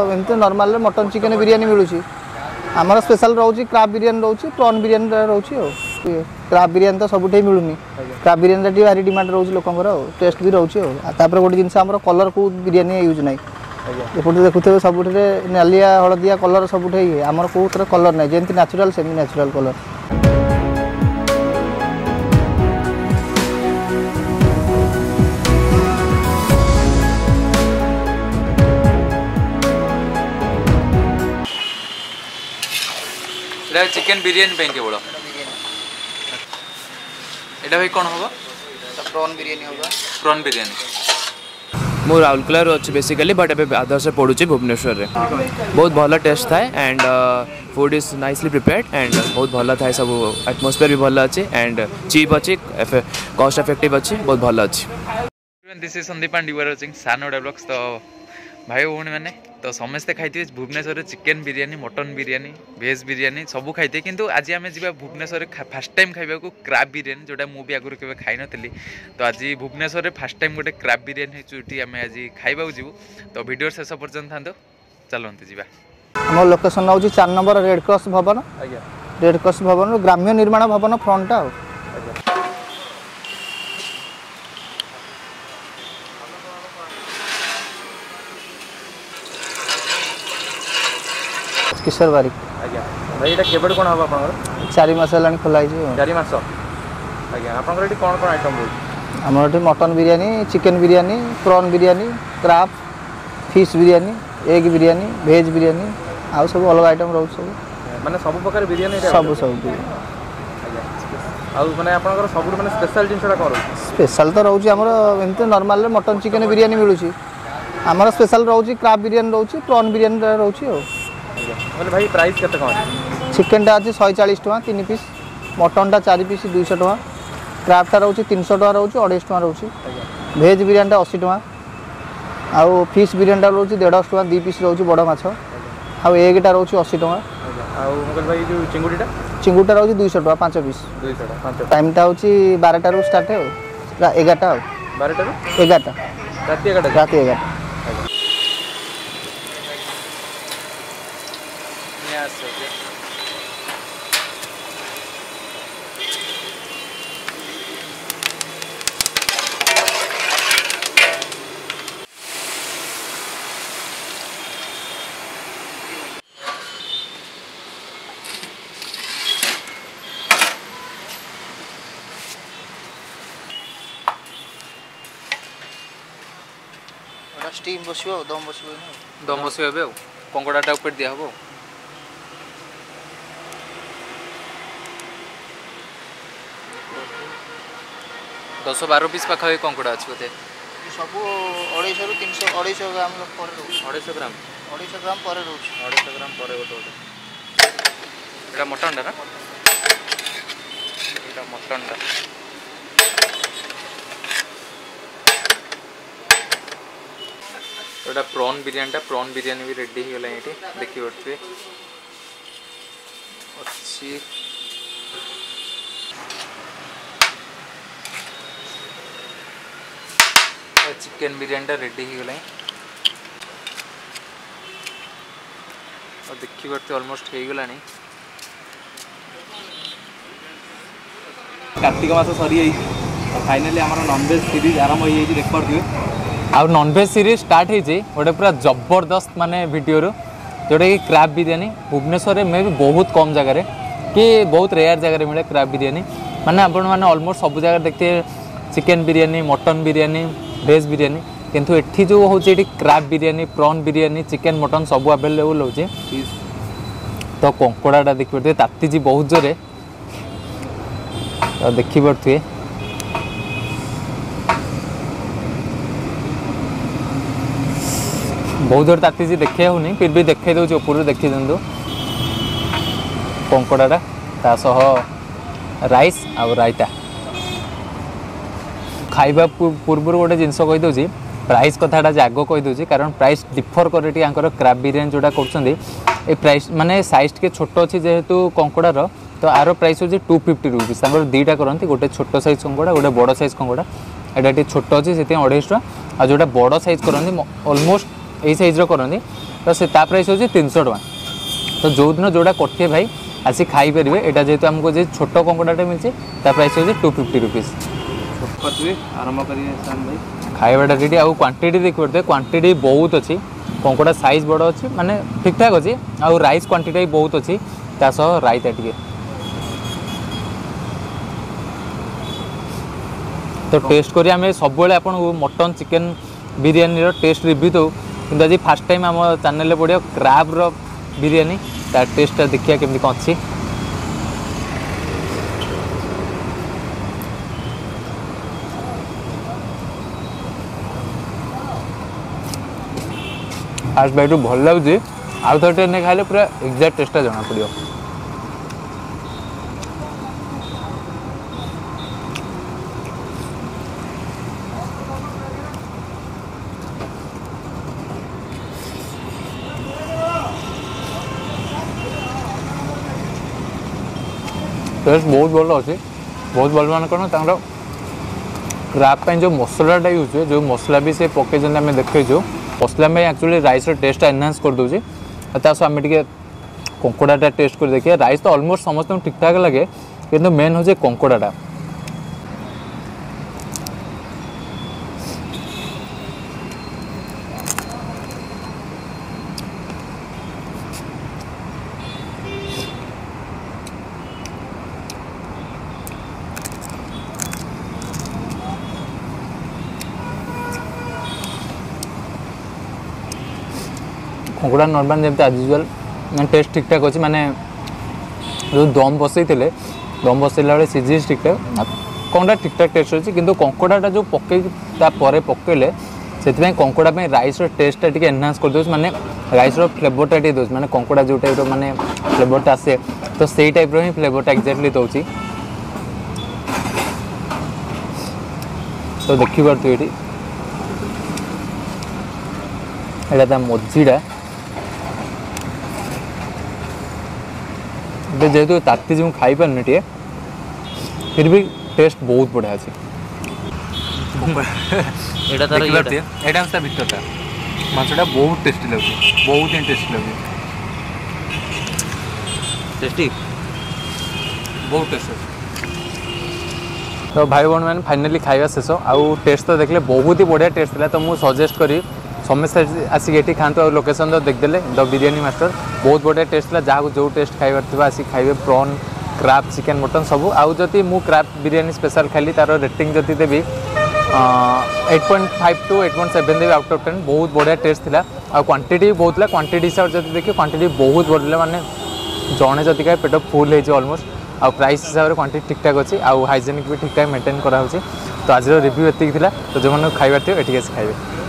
एमती normal mutton chicken biryani मिलूँ आमर स्पेशल रोचे क्राब बिरयानी रोचे प्रॉन बिरयानी रोचे और क्राब बिरयानी तो सब मिलूनी क्राब बिरयानी भारी डिमांड रोचे लोकर टेस्ट भी रोचे गोटे जिनस कलर को बिरयानी यूज ना एपटे देखुए सब नालिया हलदिया कलर सब आमर कौ कलर ना जमी natural semi natural colour chicken biryani पे केवल एटा भाई कौन होगा प्रॉन बिरयानी होगा प्रॉन बिरयानी मो राउरकेला अच्छे बेसिकली बट ए आदर्श पढ़ुचे भुवनेश्वर रे बहुत भल टेस्ट थाए and food is nicely prepared and बहुत भल थाए सब एटमोस्फेयर भी भल अच्छे एंड चीप अच्छे कॉस्ट इफेक्टिव अच्छे बहुत भल अच्छे this is Sandeep and you are watching सान ओडिया व्लॉग्स। तो भाई भौणी मैंने तो समस्ते खाई Bhubaneswar chicken biryani mutton biryani veg biryani सबू खाई किंतु आज आम जी भुवनेश्वर फास्ट टाइम खाया क्राब बिरयानी जोटा मुझे आगुरी के खाई नी तो आज भुवनेश्वर फास्ट टाइम गोटे क्राब बिरयानी होती आम आज खावा जीवु तो भिडियो शेष पर्यटन था चलते जाम लोकेशन हूँ 4 नंबर रेड क्रॉस भवन ग्राम्य निर्माण भवन फ्रंट किशोर बारिक भाई केवल कौन हम आप 4 मास है खोलाई 4 मास आपड़ी कौन कौन आइटम रोज आम mutton biryani chicken biryani prawn biryani crab fish biryani egg biryani veg biryani आउ सब अलग आइटम रोज सब माने सब प्रकार बिरयानी सब माने आपन सब माने स्पेशल जिनसडा कौन स्पेशल तो रोज हमर एमते नॉर्मल मटन चिकेन बिरयानी मिलूँ आमर स्पेशल रोज क्राब बिरयानी रोज प्रॉन बिरयानी रोज भाई प्राइस केते कौन चिकन टा अच्छे 140 टका 3 पीस मटन टा 4 पीस 200 टका क्राब टा रहउची 300 टका रहउची 250 टका रहउची भेज बिरयानी टा 80 टका आउ फिश बिरयानी टा रहउची 150 टका 2 पीस रहउची बडो माछ आउ एग टा रहउची 80 टका आउ मगर भाई जो चिंगुडी टा रहउची 200 टका 5 पीस 200 टका 5 टाइम टा होची 12 टा रो स्टार्ट है 11 टा 12 टा 11 टा रात 11 स्टीम बसियो दम बसियो बे कोंगडा टा ऊपर दिया हो दस 12 पीस पाखे कंकड़ा अच्छे बोलते सब 250 ग्राम रोचे मटन टा तो प्रॉन बिरयानी भी रेडी हो गला ये देखी पड़े अच्छी चिकेन बिरयानी टा रेडी हो गला और देखी पड़ते अलमोस्ट हो गला कार्तिक मास सरी फाइनाली आम नॉनवेज सीरीज आरंभ हो देख पारे आउ नॉनवेज सीरीज स्टार्ट होटे पूरा जबरदस्त माने वीडियो जोटा कि क्राब बिरयानी भुवनेश्वर में भी बहुत कम जगार कि बहुत रेयर जगार मिले क्राब बिरयानी माने आपण माने ऑलमोस्ट सब जगह देखते chicken biryani mutton biryani veg biryani किंतु एठी जो हूँ ये crab biryani prawn biryani chicken mutton सब अवेलेबल होचे तो कंकड़ाटा देखिपे तातीजी बहुत जोरे तो देखिपे बहुत जोर ताती जी देखे होनी फिर भी देखे दौर ऊपर देखी दिखाँ कंकड़ाटा तासह रईस आउ रायता खाइबा पूर्व गोटे जिनस कहीदे प्राइस कथाटा जाग कहीदे कारण प्राइस डिफर कैटे क्राब बिरयानी जोटा कर प्राइस माने सैज टे छोट अच्छे जेहेतु कंकड़ार तो आरो प्राइस हूँ 250 रुपीज तर दुईटा करती गोटे छोट सैज कंकड़ा गोटे बड़ सैज कंकड़ा यहाँ छोट अच्छे से 250 टका आ जोटा बड़ सैज करती अलमोस्ट यही सैज रही तो से प्राइस हूँ 300 टका। तो जो दिन जोड़ा कटे भाई आसी खाईपर एटा जेहतु आमको जो छोट कंकड़ाटे मिले प्राइस हूँ 250 रुपीज। आरंभ कर खाइबाटा रेडी आउ क्वांटिटी देखिए क्वांटिटी बहुत अच्छी कंकड़ा साइज बड़ अच्छी माने ठीक ठाक अच्छी आउ राइस क्वांटिटी भी बहुत अच्छी तासह रायता टे तो टेस्ट करी आम सब mutton chicken biryani taste review दो कि आज फास्ट टाइम आम चैनल पड़ो क्राब रो बिरियानी तार टेस्ट देखिए केमती कौन अच्छी फास्ट बैट भल लगुच आउ थे नहीं खाइले पूरा एक्जाक्ट टेस्टा जना पड़ो। टेस्ट बहुत भल अच्छे बहुत भल मान कौन तर क्राब जो मसलाटा यूज हुए जो मसला भी से पकई आम देखे मसला में एक्चुअली राइस टेस्ट एनहांस कर दूसरी तास आम टे कंकड़ाटा टेस्ट कर देखिए। राइस तो अलमोस्ट समस्त ठीक ठाक लगे किंतु मेन हूँ कंकड़ाटा कंकड़ा नर्माल जमी आज यूजुआल मैं टेस्ट ठीक ठाक अच्छे माने जो दम बसईला बेल सीझी ठीक ठाक कंकड़ा ठीक ठाक टेस्ट अच्छे किंतु कंकड़ाटा जो पकड़े पकड़े से कंकड़ा राइस टेस्टा टे एनहांस कर दूसरी माने राइस फ्लेवरटा टे दूसरी माने कंकड़ा जो टाइप माने फ्लेवरटा आसे तो से टाइप हिं फ्लेवरटा एक्जाक्टली दूसरी तो देखिपे ये मझीटा जेहेतु ताती जो खाई पारन टे फिर भी टेस्ट बहुत बढ़िया अच्छे। एटा भरटा माँसटा बहुत टेस्टी लगे बहुत ही टेस्टी लगे टेस्टी बहुत टेस्ट। तो भाई बहन मैंने फाइनाली खाइबा शेष आउ टेस्ट तो देखले बहुत ही बढ़िया टेस्ट था। तो मुझे सजेस्ट करी समस्ते आसिक ये खाँतु और लोकेशन तो देखदेले द बिरियानी मास्टर बहुत बढ़िया टेस्ट था जहाँ जो टेस्ट खाइबार आसिक खाइबे प्रॉन क्राब चिकेन मटन सब आउ जदि मु क्राब बिरियानी स्पेशल खाली तार रेटिंग जदि देवी 8.5 to 8.7 देवी आउट ऑफ 10। बहुत बढ़िया टेस्ट था और क्वांटिटी भी बहुत क्वांटिटी हिसाब से देखिए क्वांटिटी बहुत बढ़िया माने जड़े जदि खाए पेट फुल होलमोस्ट आ प्राइस हिसाब से क्वांटिटी ठीक ठाक अच्छी आउ हाइजेनिक भी ठीक ठाक मेंटेन करा। तो आज रिव्यू एति तो जो खाइबार थी एटिक खाइबे।